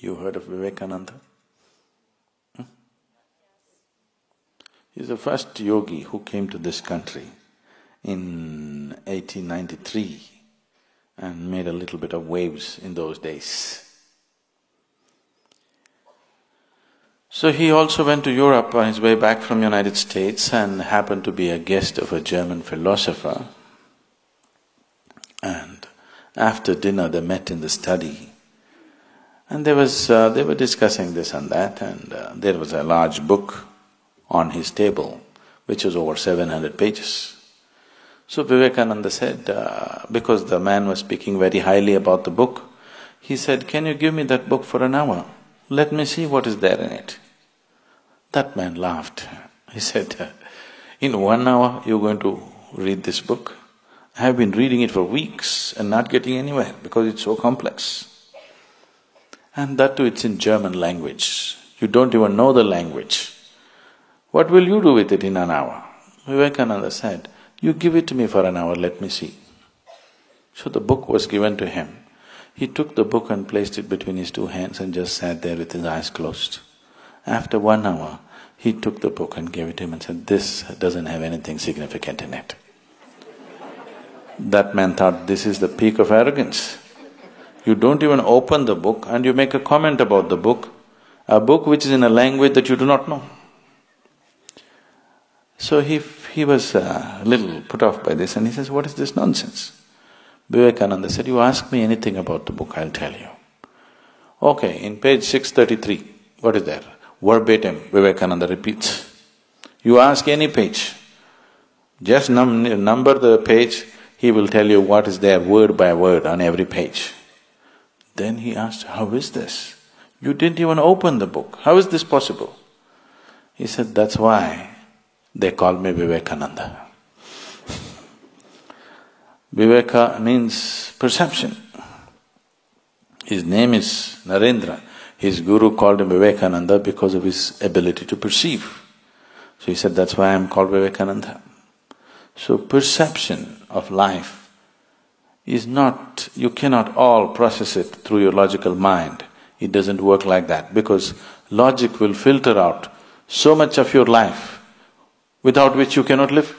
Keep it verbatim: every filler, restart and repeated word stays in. You heard of Vivekananda? Hmm? He's the first yogi who came to this country in eighteen ninety-three and made a little bit of waves in those days. So he also went to Europe on his way back from United States and happened to be a guest of a German philosopher. And after dinner they met in the study, and there was… Uh, they were discussing this and that, and uh, there was a large book on his table, which was over seven hundred pages. So Vivekananda said, uh, because the man was speaking very highly about the book, he said, "Can you give me that book for an hour? Let me see what is there in it." That man laughed. He said, "In one hour you're going to read this book? I have been reading it for weeks and not getting anywhere because it's so complex." And that too, it's in German language. You don't even know the language. What will you do with it in an hour? Vivekananda said, "You give it to me for an hour, let me see." So the book was given to him. He took the book and placed it between his two hands and just sat there with his eyes closed. After one hour, he took the book and gave it to him and said, "This doesn't have anything significant in it." That man thought, this is the peak of arrogance. You don't even open the book and you make a comment about the book, a book which is in a language that you do not know. So he he was a little put off by this and he says, "What is this nonsense?" Vivekananda said, "You ask me anything about the book, I'll tell you." Okay, in page six thirty-three, what is there? Verbatim, Vivekananda repeats. You ask any page, just num number the page, he will tell you what is there word by word on every page. Then he asked, "How is this? You didn't even open the book. How is this possible?" He said, "That's why they call me Vivekananda." Viveka means perception. His name is Narendra. His guru called him Vivekananda because of his ability to perceive. So he said, "That's why I'm called Vivekananda." So perception of life is not… you cannot all process it through your logical mind. It doesn't work like that, because logic will filter out so much of your life without which you cannot live.